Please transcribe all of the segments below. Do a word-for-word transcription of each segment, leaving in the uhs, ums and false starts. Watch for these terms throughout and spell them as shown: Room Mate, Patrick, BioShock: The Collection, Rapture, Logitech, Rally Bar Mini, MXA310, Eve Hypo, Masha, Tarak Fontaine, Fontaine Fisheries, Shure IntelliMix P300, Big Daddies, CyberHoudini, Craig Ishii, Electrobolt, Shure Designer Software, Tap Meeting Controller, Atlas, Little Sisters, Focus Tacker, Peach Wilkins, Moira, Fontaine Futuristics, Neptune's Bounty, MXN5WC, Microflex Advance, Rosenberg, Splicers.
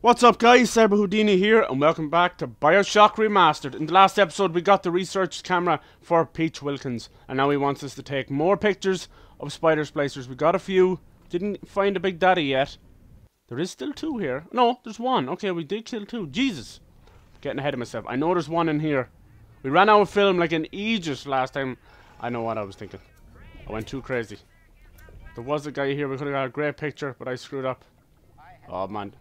What's up guys, CyberHoudini here and welcome back to BioShock Remastered. In the last episode we got the research camera for Peach Wilkins and now he wants us to take more pictures of spider splicers. We got a few, didn't find a big daddy yet. There is still two here. No, there's one. Okay, we did kill two. Jesus, getting ahead of myself. I know there's one in here. We ran out of film like an aegis last time. I know what I was thinking. I went too crazy. There was a guy here, we could have got a great picture but I screwed up. Oh man.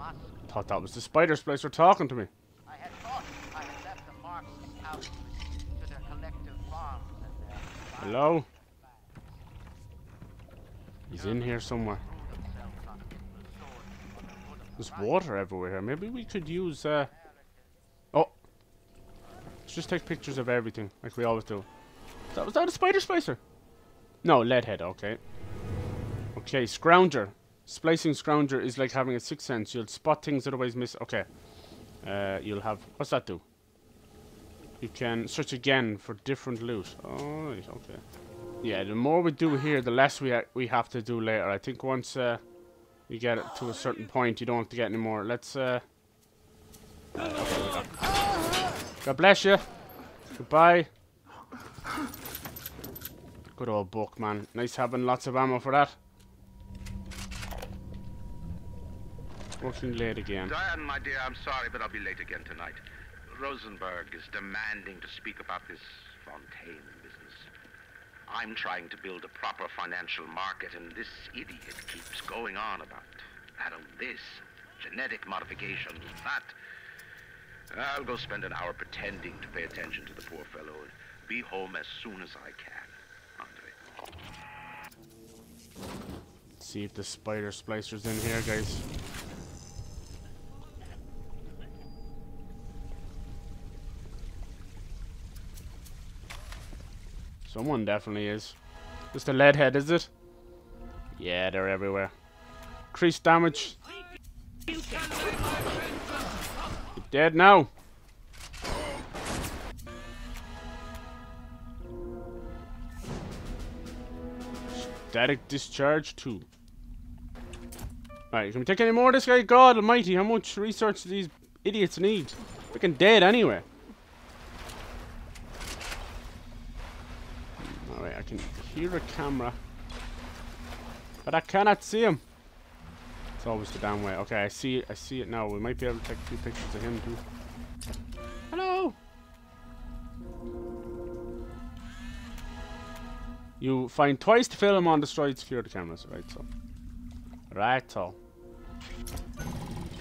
I thought that was the spider splicer talking to me. I had thought I had left the marks out to their collective farms and their hello? He's in here somewhere. There's water everywhere here. Maybe we could use uh oh, let's just take pictures of everything like we always do. That was that a spider splicer? No, leadhead, okay. Okay, scrounger. Splicing scrounger is like having a sixth sense. You'll spot things otherwise miss. Okay. Uh, you'll have... What's that do? You can search again for different loot. Oh, okay. Yeah, the more we do here, the less we ha we have to do later. I think once uh, you get it to a certain point, you don't have to get any more. Let's... Uh... God bless you. Goodbye. Good old book, man. Nice having lots of ammo for that. Working late again. Diane, my dear, I'm sorry, but I'll be late again tonight. Rosenberg is demanding to speak about this Fontaine business. I'm trying to build a proper financial market, and this idiot keeps going on about adding this, genetic modification, that. I'll go spend an hour pretending to pay attention to the poor fellow and be home as soon as I can, Andre. Let's see if the spider splicer's in here, guys. Someone definitely is. Just a lead head, is it? Yeah, they're everywhere. Increased damage. You're dead now. Static discharge two. Alright, can we take any more of this guy? God almighty, how much research do these idiots need? Freaking dead anyway. I can hear a camera, but I cannot see him. It's always the damn way. Okay, I see it. I see it now. We might be able to take a few pictures of him too. Hello. You find twice the film on destroyed security cameras. Right, so. Right, so.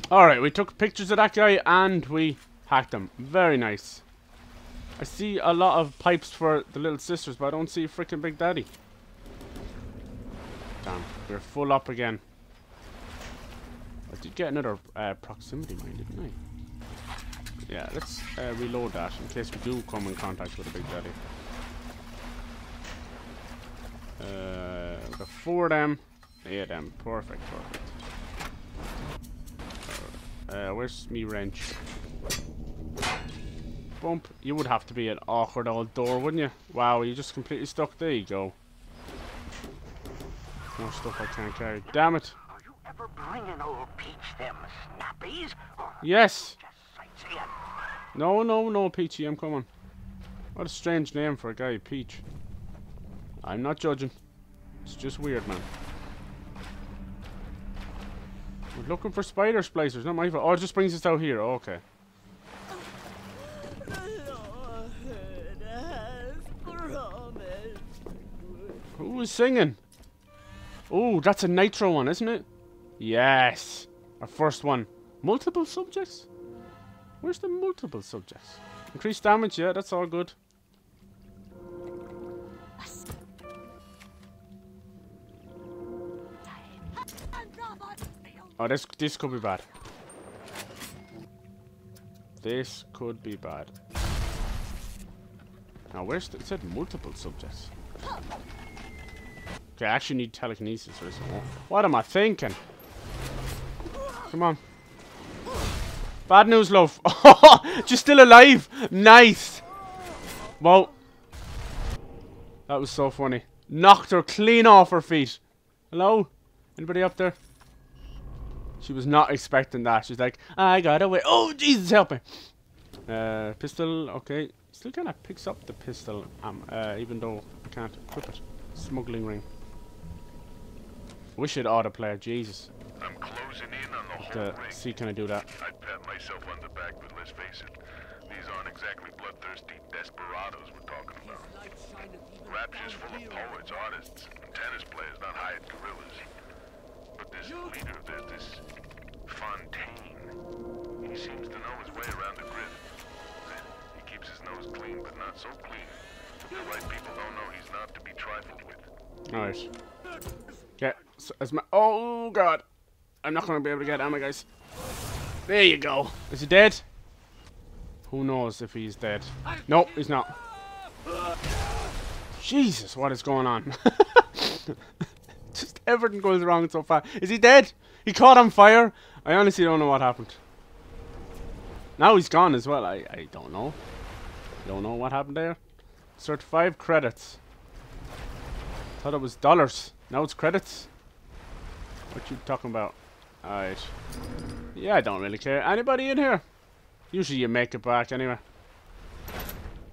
All right, we took pictures of that guy and we hacked him. Very nice. I see a lot of pipes for the little sisters, but I don't see freaking Big Daddy. Damn, we're full up again. I did get another uh, proximity mine, didn't I? Yeah, let's uh, reload that in case we do come in contact with a Big Daddy. Uh, we've got four of them. Eight of them. Perfect, perfect. Uh, where's me wrench? Bump. You would have to be an awkward old door, wouldn't you? Wow, you're just completely stuck. There you go. More stuff I can't carry. Damn it. Are you ever bringing old Peach them snappies? Yes. No, no, no, Peachy, I'm coming. What a strange name for a guy, Peach. I'm not judging. It's just weird, man. We're looking for spider splicers, not my fault. Oh, it just brings us out here. Oh, okay. Who is singing? Oh, that's a nitro one, isn't it? Yes. Our first one. Multiple subjects? Where's the multiple subjects? Increased damage, yeah, that's all good. Oh, this this could be bad. This could be bad. Now, where's the... It said multiple subjects. Okay, I actually need telekinesis or something. What am I thinking? Come on. Bad news, love. Oh, you're still alive. Nice. Well, that was so funny. Knocked her clean off her feet. Hello? Anybody up there? She was not expecting that. She's like, I got away. Oh, Jesus, help me. Uh, pistol, okay. Still kind of picks up the pistol, um, uh, even though I can't equip it. Smuggling ring. Wish it autoplay, Jesus. I'm closing in on the whole ring. See, can I do that? I pat myself on the back, but let's face it. These aren't exactly bloodthirsty desperados we're talking about. Rapture's full of poets, artists, and tennis players, not hired gorillas. But this leader of this, this Fontaine, he seems to know his way around the grid. He keeps his nose clean, but not so clean. The right people don't know he's not to be trifled with. Nice. Yeah, so as my... Oh, God. I'm not going to be able to get ammo, guys. There you go. Is he dead? Who knows if he's dead? Nope, he's not. Jesus, what is going on? Just everything goes wrong so far. Is he dead? He caught on fire? I honestly don't know what happened. Now he's gone as well. I, I don't know. I don't know what happened there. Search five credits. Thought it was dollars. Now it's credits. What you talking about? Alright. Yeah, I don't really care. Anybody in here? Usually you make it back anyway.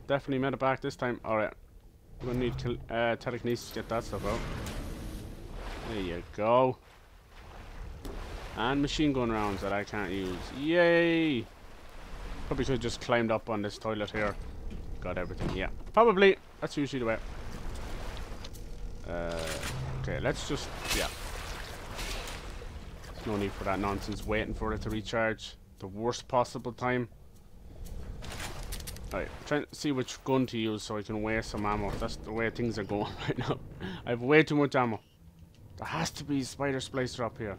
Definitely made it back this time. Alright. We're gonna need uh, telekinesis to get that stuff out. There you go. And machine gun rounds that I can't use. Yay! Probably could have just climbed up on this toilet here. Got everything, yeah. Probably. That's usually the way. Uh, okay, let's just... Yeah. There's no need for that nonsense waiting for it to recharge. The worst possible time. Alright, trying to see which gun to use so I can wear some ammo. That's the way things are going right now. I have way too much ammo. There has to be a spider splicer up here.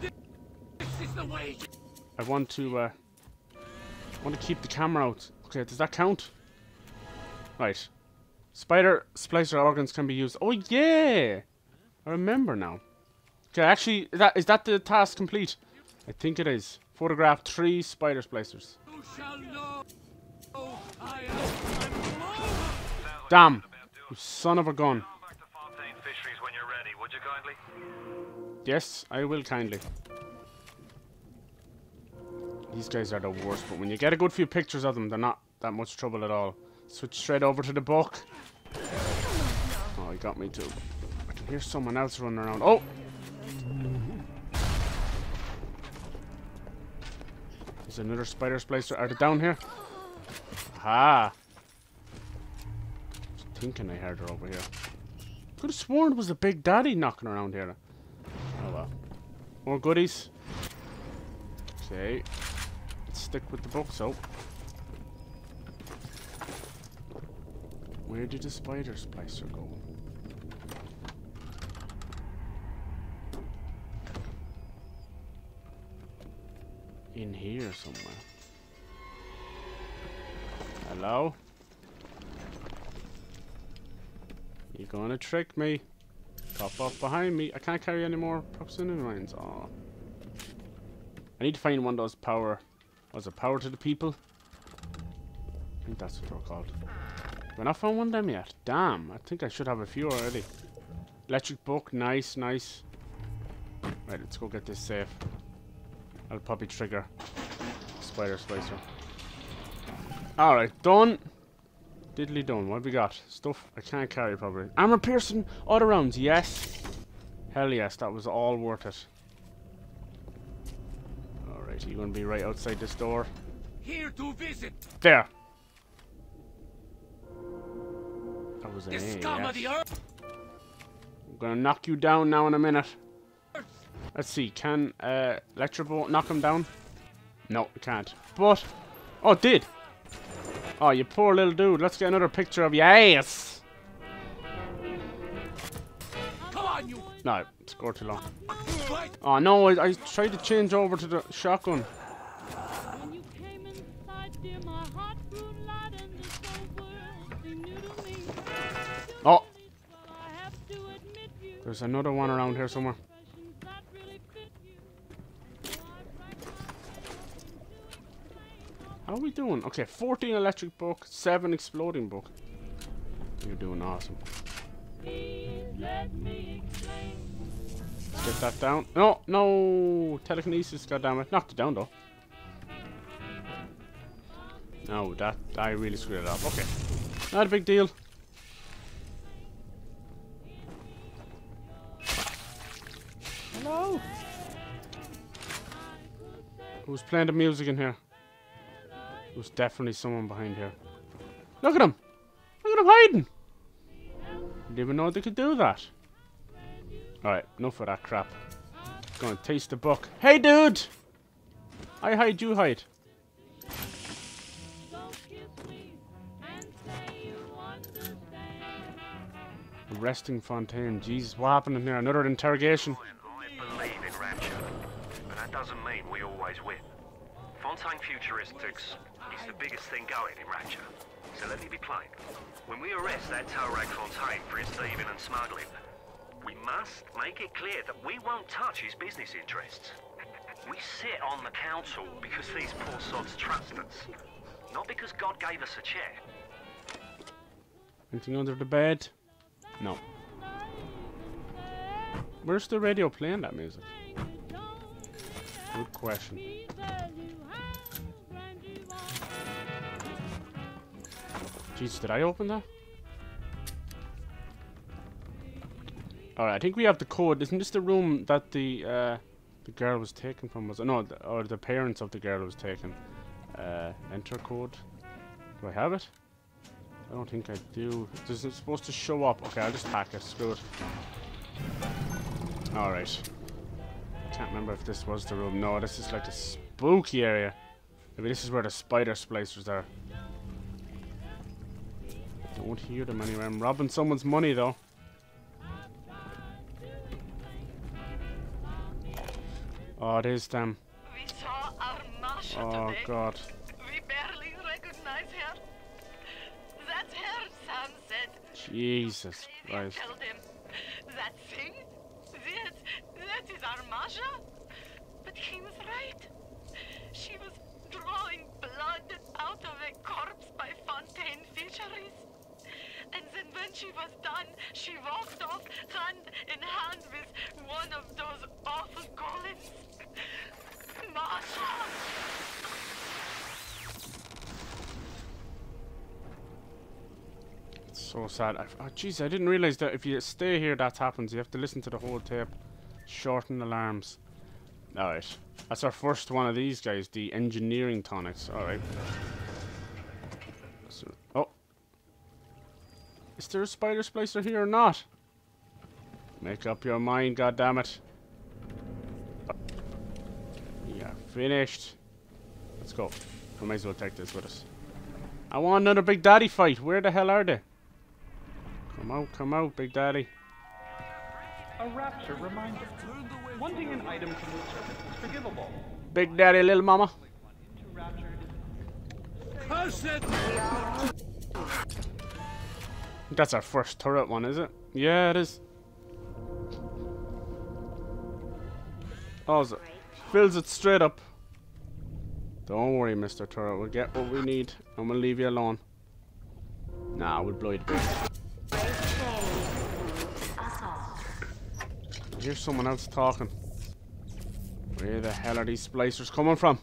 This is the way. I want to uh I want to keep the camera out. Okay, does that count? Right. Spider splicer organs can be used. Oh yeah! I remember now. Okay, actually is that is that the task complete? I think it is. Photograph three spider splicers. Who shall know? Oh, I am. Damn, you son of a gun. Back to Fontaine Fisheries when you're ready, would you kindly? Yes, I will kindly. These guys are the worst, but when you get a good few pictures of them, they're not that much trouble at all. Switch straight over to the book. Oh, he got me too. I can hear someone else running around. Oh! Another spider splicer. Are they down here? Ah, thinking I heard her over here. Could have sworn it was a big daddy knocking around here. Oh well. More goodies. Okay. Let's stick with the book, so. Where did the spider splicer go? In here somewhere. Hello? You're gonna trick me. Pop up behind me. I can't carry any more proximity mines. Oh. I need to find one of those power. Was it power to the people? I think that's what they're called. Have I not found one of them yet? Damn, I think I should have a few already. Electric book, nice, nice. Right, let's go get this safe. I'll probably trigger spider splicer. Alright, done. Diddly done. What have we got? Stuff I can't carry probably. Armor piercing auto rounds, yes. Hell yes, that was all worth it. Alright, you're gonna be right outside this door. Here to visit. There. That was an A, yes. I'm gonna knock you down now in a minute. Let's see, can uh, Electrobolt knock him down? No, it can't. But, oh, it did. Oh, you poor little dude. Let's get another picture of your ass. Come on, you. No, score too long. Oh, no, I, I tried to change over to the shotgun. Oh. There's another one around here somewhere. How are we doing? Okay, fourteen electric book, seven exploding book. You're doing awesome. Let me explain. Get that down. No, no. Telekinesis, goddammit. Knocked it down, though. No, that... I really screwed it up. Okay. Not a big deal. Hello? Who's playing the music in here? There's definitely someone behind here. Look at him! Look at him hiding! Didn't even know they could do that. Alright, enough of that crap. Go and taste the buck. Hey, dude! I hide, you hide. Arresting Fontaine. Jesus, what happened in here? Another interrogation. I believe in Rapture, but that doesn't mean we always win. Fontaine Futuristics is the biggest thing going in Rapture. So let me be plain. When we arrest that Tarak Fontaine for his thieving and smuggling, we must make it clear that we won't touch his business interests. We sit on the council because these poor sods trust us, not because God gave us a chair. Anything under the bed? No. Where's the radio playing that music? Good question. Jeez, did I open that? Alright, I think we have the code. Isn't this the room that the uh, the girl was taken from? Was it? No, the, or the parents of the girl was taken. Uh, enter code. Do I have it? I don't think I do. Is it supposed to show up? Okay, I'll just hack it. Screw it. Alright. I can't remember if this was the room. No, this is like a spooky area. Maybe this is where the spider splicers are. Don't hear them anywhere. I'm robbing someone's money, though. Oh, it is them. We saw our Masha oh, today. God. We barely recognize her. That's her, Sam said. Jesus Christ. Tell them, that thing? That, that is our Masha? But he was right. She was drawing blood out of a corpse by Fontaine Fisheries. And then when she was done, she walked off hand in hand with one of those awful golems. Masha! It's so sad. I've, oh, jeez, I didn't realize that if you stay here, that happens. You have to listen to the whole tape. Shorten alarms. Alright. That's our first one of these guys, the engineering tonics. Alright. So, oh. Is there a spider splicer here or not? Make up your mind, goddammit. Yeah, finished. Let's go. We might as well take this with us. I want another Big Daddy fight. Where the hell are they? Come out, come out, Big Daddy. A rapture reminder. Wanting an item from the surface is forgivable. Big Daddy, little mama. Curse it! That's our first turret one, is it? Yeah, it is. Oh, it fills it straight up. Don't worry, Mister Turret. We'll get what we need, and we'll leave you alone. Nah, we'll blow you to bits. I hear someone else talking. Where the hell are these splicers coming from?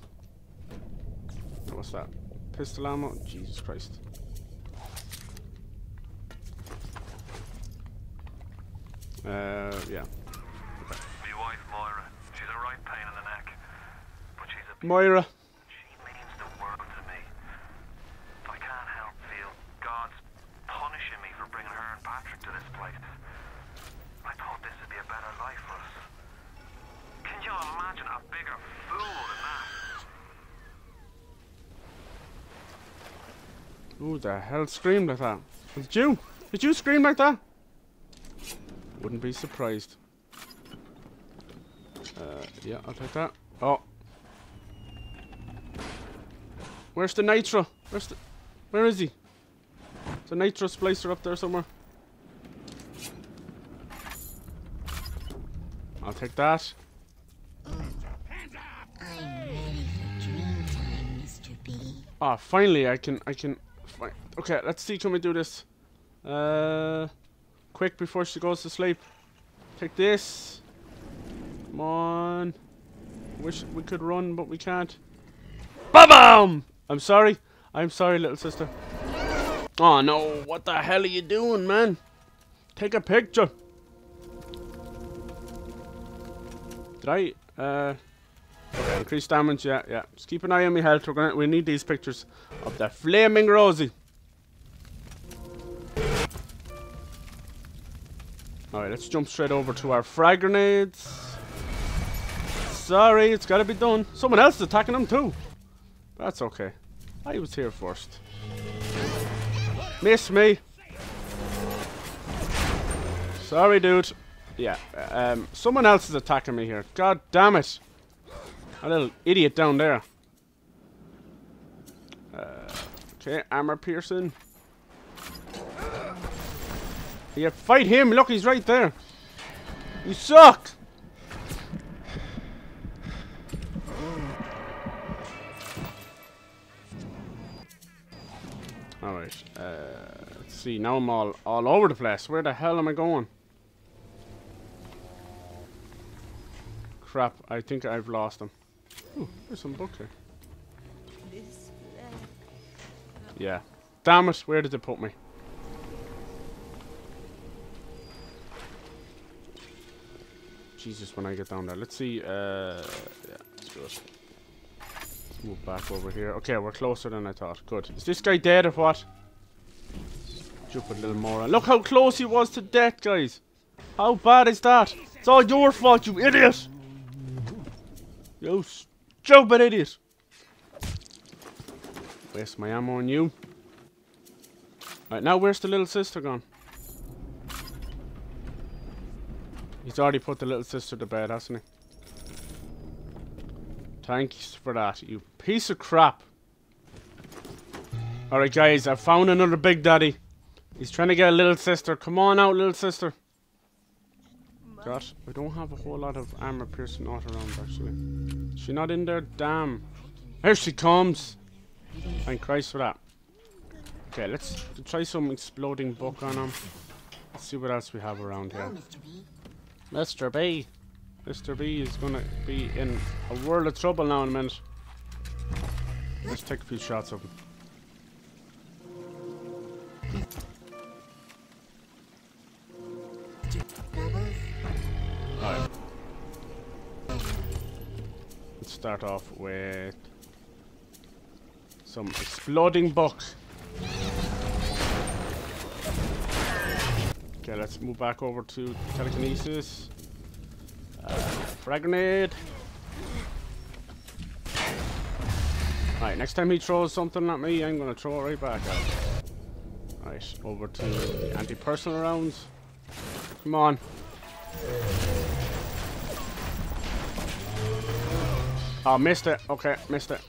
What's that? Pistol ammo? Jesus Christ. Uh, yeah. My wife, Moira. She's a right pain in the neck. But she's a... Moira. She means the world to me. I can't help feel God's punishing me for bringing her and Patrick to this place. I thought this would be a better life for us. Can you imagine a bigger fool than that? Who the hell screamed like that? Did you? Did you scream like that? Wouldn't be surprised. Uh, yeah, I'll take that. Oh. Where's the nitro? Where's the... Where is he? There's a nitro splicer up there somewhere. I'll take that. Ah, oh, finally I can... I can... Fi- okay, let's see, can we do this? Uh... Quick before she goes to sleep. Take this. Come on. Wish we could run, but we can't. Ba-bam! I'm sorry. I'm sorry, little sister. Oh, no. What the hell are you doing, man? Take a picture. Did I, uh... Okay, increased damage, yeah, yeah. Just keep an eye on my health. We're gonna, we need these pictures of the flaming Rosie. Alright, let's jump straight over to our frag grenades. Sorry, it's gotta be done. Someone else is attacking them too. That's okay. I was here first. Miss me. Sorry, dude. Yeah, um, someone else is attacking me here. God damn it. A little idiot down there. Uh, okay, armor piercing. Yeah, fight him. Look, he's right there. You suck. Alright, uh, let's see. Now I'm all, all over the place. Where the hell am I going? Crap, I think I've lost him. Ooh, there's some book here. Yeah. Damn it, where did it put me? Jesus, when I get down there. Let's see. Uh, yeah, let's do it. Let's move back over here. Okay, we're closer than I thought. Good. Is this guy dead or what? Stupid little moron. Look how close he was to death, guys. How bad is that? It's all your fault, you idiot. You stupid idiot. Waste my ammo on you. Alright, now where's the little sister gone? He's already put the little sister to bed, hasn't he? Thanks for that, you piece of crap. Alright guys, I found another big daddy. He's trying to get a little sister. Come on out, little sister. God, I don't have a whole lot of armor piercing out around, actually. Is she not in there? Damn. Here she comes. Thank Christ for that. Okay, let's try some exploding book on him. Let's see what else we have around here. Mister B. Mister B is going to be in a world of trouble now in a minute. Let's take a few shots of him. Alright. Let's start off with some exploding buck. Okay, let's move back over to telekinesis. Uh, frag grenade. Alright, next time he throws something at me, I'm gonna throw it right back at him. Alright, over to the anti-personal rounds. Come on. Oh, missed it. Okay, missed it.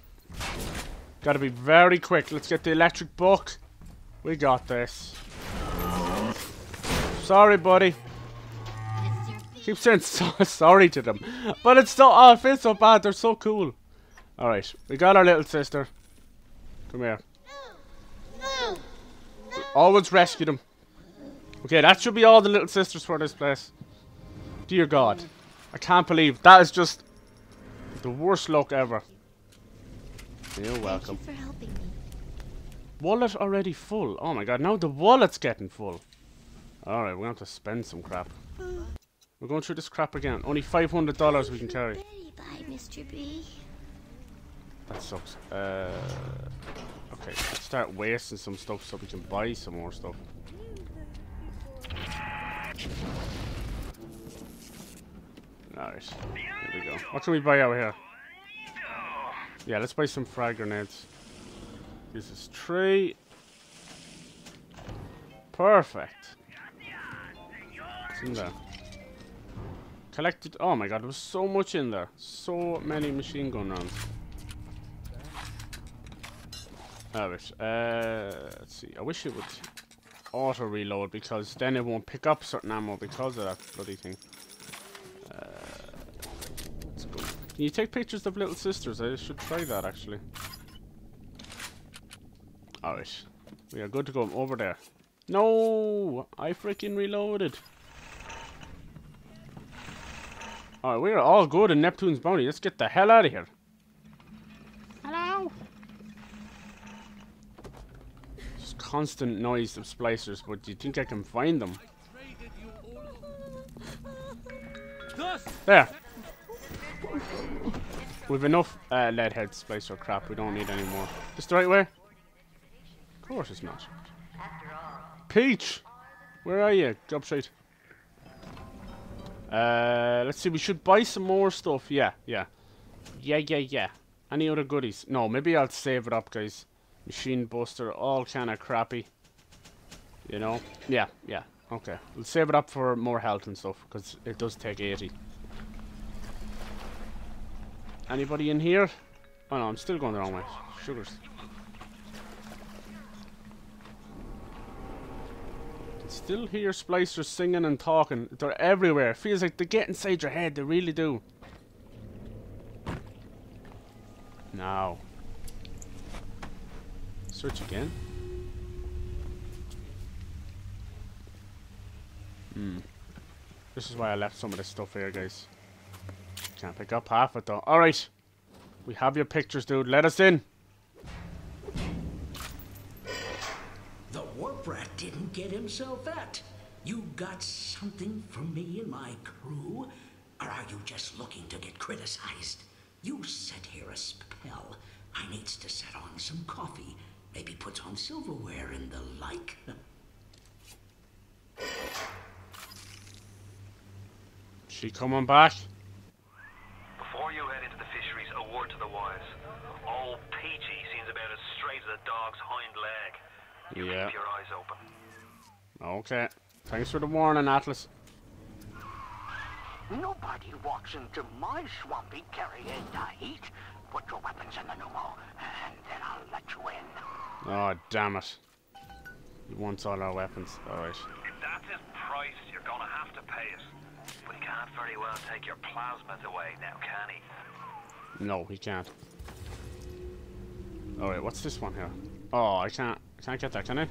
Gotta be very quick. Let's get the electric book. We got this. Sorry, buddy. Keep saying so sorry to them. But it's so... Oh, it feels so bad. They're so cool. Alright. We got our little sister. Come here. No, no, no. Always rescue them. Okay, that should be all the little sisters for this place. Dear God. I can't believe. That is just... the worst luck ever. You're welcome. Thank you for helping me. Wallet already full. Oh my God. Now the wallet's getting full. Alright, we're gonna have to spend some crap. We're going through this crap again. Only five hundred dollars we can carry. Mister B. That sucks. Uh, okay, let's start wasting some stuff so we can buy some more stuff. Alright, here we go. What can we buy out here? Yeah, let's buy some frag grenades. This is three. Perfect. In there. Collected. Oh my God, there was so much in there. So many machine gun rounds. Alright, uh, let's see. I wish it would auto reload because then it won't pick up certain ammo because of that bloody thing. Uh, let's go. Can you take pictures of little sisters? I should try that actually. Alright, we are good to go over there. No, I freaking reloaded. Alright, we are all good in Neptune's Bounty. Let's get the hell out of here. Hello? Just constant noise of splicers, but do you think I can find them? There. We've enough uh, leadhead splicer crap. We don't need any more. This the right way? Of course it's not. Peach! Where are you? Job site. Uh, let's see. We should buy some more stuff. Yeah, yeah. Yeah, yeah, yeah. Any other goodies? No, maybe I'll save it up, guys. Machine buster. All kind of crappy. You know? Yeah, yeah. Okay. We'll save it up for more health and stuff. Because it does take eighty. Anybody in here? Oh no, I'm still going the wrong way. Sugars. Can still hear splicers singing and talking. They're everywhere. It feels like they get inside your head. They really do. Now. Search again. Hmm. This is why I left some of this stuff here, guys. Can't pick up half it though. Alright. We have your pictures, dude. Let us in. The warp rat didn't get himself at. You got something for me and my crew? Or are you just looking to get criticized? You set here a spell. I needs to set on some coffee. Maybe put on silverware and the like. She coming back? Before you head into the fisheries, a word to the wise. Old Peachy seems about as straight as a dog's hind leg. You yeah. Keep your eyes open. Okay. Thanks for the warning, Atlas. Nobody walks into my swampy carrying the heat. Put your weapons in the pneumo, and then I'll let you in. Oh, damn it. He wants all our weapons. Alright. If that's his price, you're gonna have to pay it. But he can't very well take your plasmas away now, can he? No, he can't. Alright, what's this one here? Oh, I can't I can't get that, can I?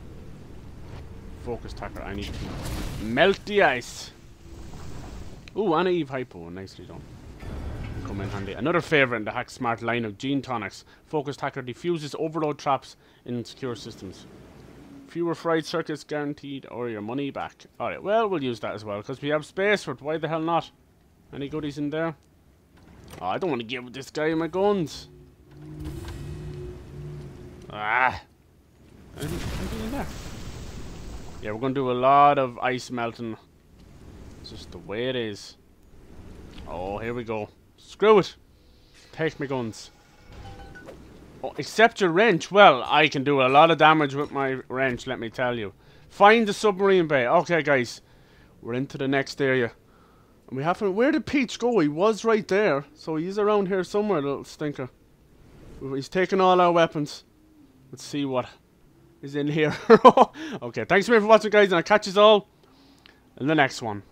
Focus Tacker, I need to melt the ice. Ooh, and Eve Hypo, nicely done. Come in handy. Another favourite in the Hack Smart line of gene tonics. Focus Tacker defuses overload traps in insecure systems. Fewer fried circuits guaranteed or your money back. Alright, well, we'll use that as well because we have space for it. Why the hell not? Any goodies in there? Oh, I don't want to give this guy my guns. Ah. Anything in there? Yeah, we're going to do a lot of ice melting. It's just the way it is. Oh, here we go. Screw it. Take my guns. Oh, except your wrench. Well, I can do a lot of damage with my wrench, let me tell you. Find the submarine bay. Okay, guys. We're into the next area. And we have to... Where did Peach go? He was right there. So he's around here somewhere, little stinker. He's taking all our weapons. Let's see what is in here. Okay, thanks very much for watching, guys. And I'll catch you all in the next one.